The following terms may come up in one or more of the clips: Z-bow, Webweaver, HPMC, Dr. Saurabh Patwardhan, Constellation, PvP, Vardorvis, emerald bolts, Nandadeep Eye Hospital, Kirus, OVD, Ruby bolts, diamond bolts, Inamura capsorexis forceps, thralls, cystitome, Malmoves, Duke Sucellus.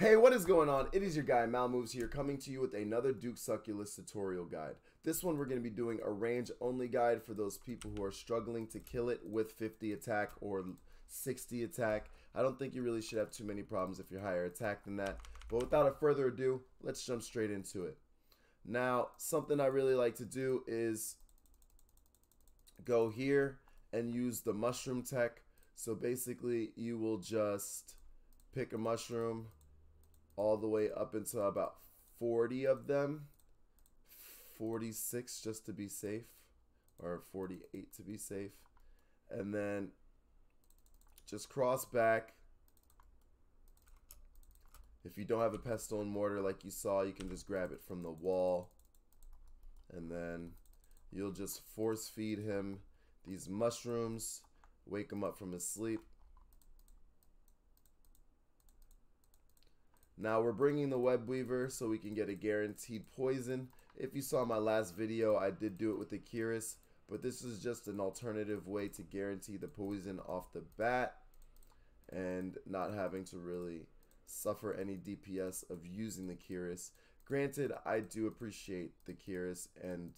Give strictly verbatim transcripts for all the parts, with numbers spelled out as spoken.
Hey, what is going on? It is your guy Malmoves here, coming to you with another Duke Sucellus tutorial guide. This one we're going to be doing a range only guide for those people who are struggling to kill it with fifty attack or sixty attack. I don't think you really should have too many problems if you're higher attack than that, but without a further ado, let's jump straight into it. Now, something I really like to do is go here and use the mushroom tech. So basically you will just pick a mushroom all the way up into about forty of them, forty-six just to be safe, or forty-eight to be safe, and then just cross back. If you don't have a pestle and mortar like you saw, you can just grab it from the wall, and then you'll just force feed him these mushrooms, wake him up from his sleep. Now we're bringing the Webweaver so we can get a guaranteed poison. If you saw my last video, I did do it with the Kirus, but this is just an alternative way to guarantee the poison off the bat and not having to really suffer any D P S of using the Kirus. Granted, I do appreciate the Kirus, and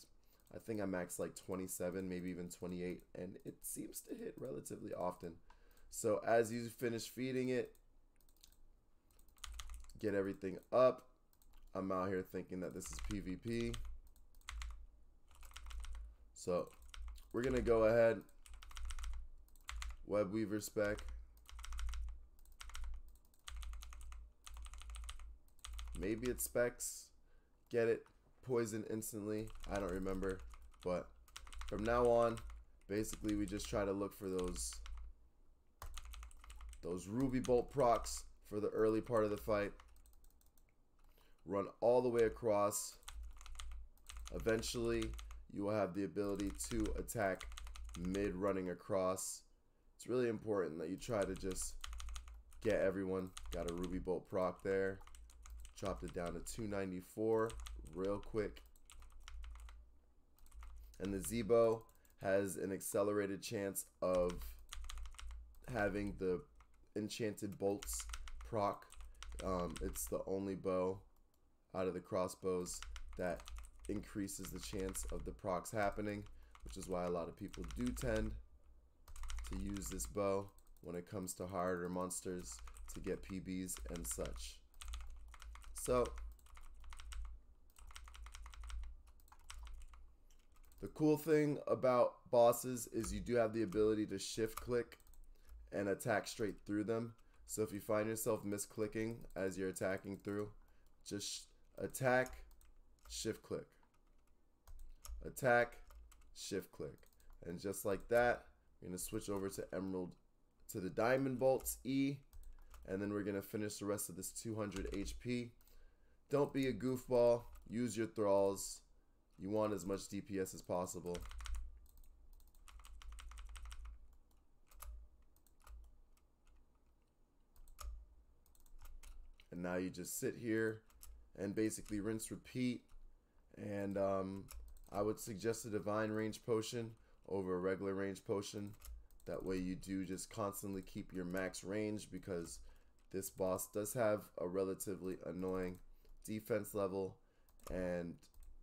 I think I maxed like twenty-seven, maybe even twenty-eight, and it seems to hit relatively often. So as you finish feeding it, get everything up. I'm out here thinking that this is PvP. So we're gonna go ahead, Webweaver spec, maybe it specs, get it, poison instantly, I don't remember. But from now on, basically we just try to look for those those Ruby bolt procs for the early part of the fight. Run all the way across. Eventually you will have the ability to attack mid running across. It's really important that you try to just get everyone. Got a Ruby bolt proc there, chopped it down to two ninety-four real quick. And the Z-bow has an accelerated chance of having the enchanted bolts proc. Um, it's the only bow out of the crossbows that increases the chance of the procs happening, which is why a lot of people do tend to use this bow when it comes to harder monsters to get P Bs and such. So the cool thing about bosses is you do have the ability to shift click and attack straight through them. So if you find yourself misclicking as you're attacking through, just attack, shift click, attack, shift click, and just like that, we're gonna switch over to emerald, to the diamond bolts E, and then we're gonna finish the rest of this two hundred H P. Don't be a goofball. Use your thralls. You want as much D P S as possible. And now you just sit here and basically rinse, repeat. And um, I would suggest a divine range potion over a regular range potion. That way you do just constantly keep your max range, because this boss does have a relatively annoying defense level, and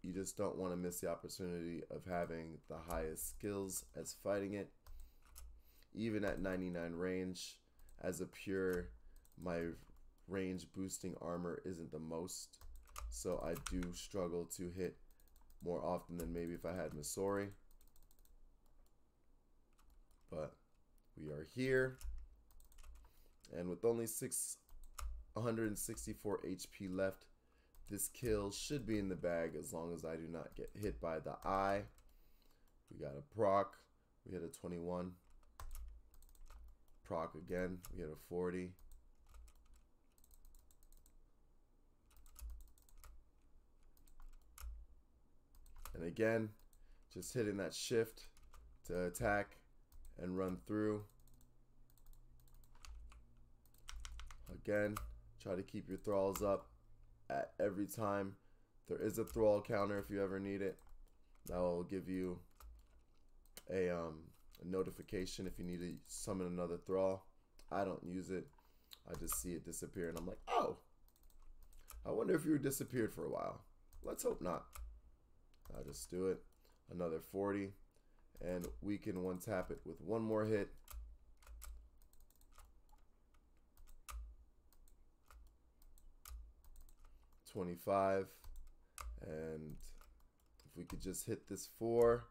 you just don't want to miss the opportunity of having the highest skills as fighting it. Even at ninety-nine range, as a pure, my range boosting armor isn't the most, so I do struggle to hit more often than maybe if I had Missouri. But we are here, and with only six hundred sixty-four H P left, this kill should be in the bag as long as I do not get hit by the eye. We got a proc, we hit a twenty-one, proc again, we hit a forty. And again, just hitting that shift to attack and run through. Again, try to keep your thralls up at every time. There is a thrall counter if you ever need it. That will give you a, um, a notification if you need to summon another thrall. I don't use it. I just see it disappear and I'm like, oh, I wonder if you disappeared for a while. Let's hope not. I'll just do it. Another forty. And we can one tap it with one more hit. twenty-five. And if we could just hit this four.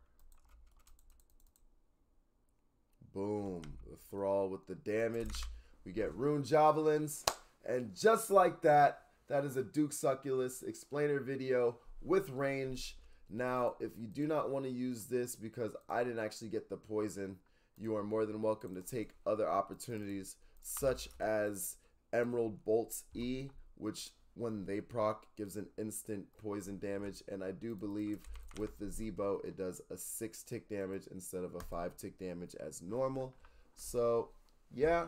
Boom. The Thrall with the damage. We get Rune Javelins. And just like that, that is a Duke Sucellus explainer video with range. Now, if you do not want to use this because I didn't actually get the poison, you are more than welcome to take other opportunities such as Emerald Bolts E, which when they proc gives an instant poison damage, and I do believe with the Z-bow it does a six tick damage instead of a five tick damage as normal. So yeah,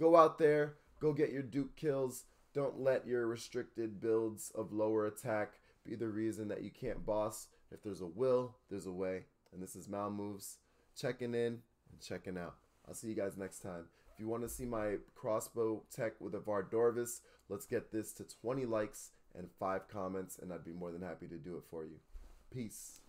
go out there, go get your Duke kills. Don't let your restricted builds of lower attack be the reason that you can't boss. If there's a will, there's a way. And this is Malmoves, checking in and checking out. I'll see you guys next time. If you want to see my crossbow tech with a Vardorvis, let's get this to twenty likes and five comments, and I'd be more than happy to do it for you. Peace.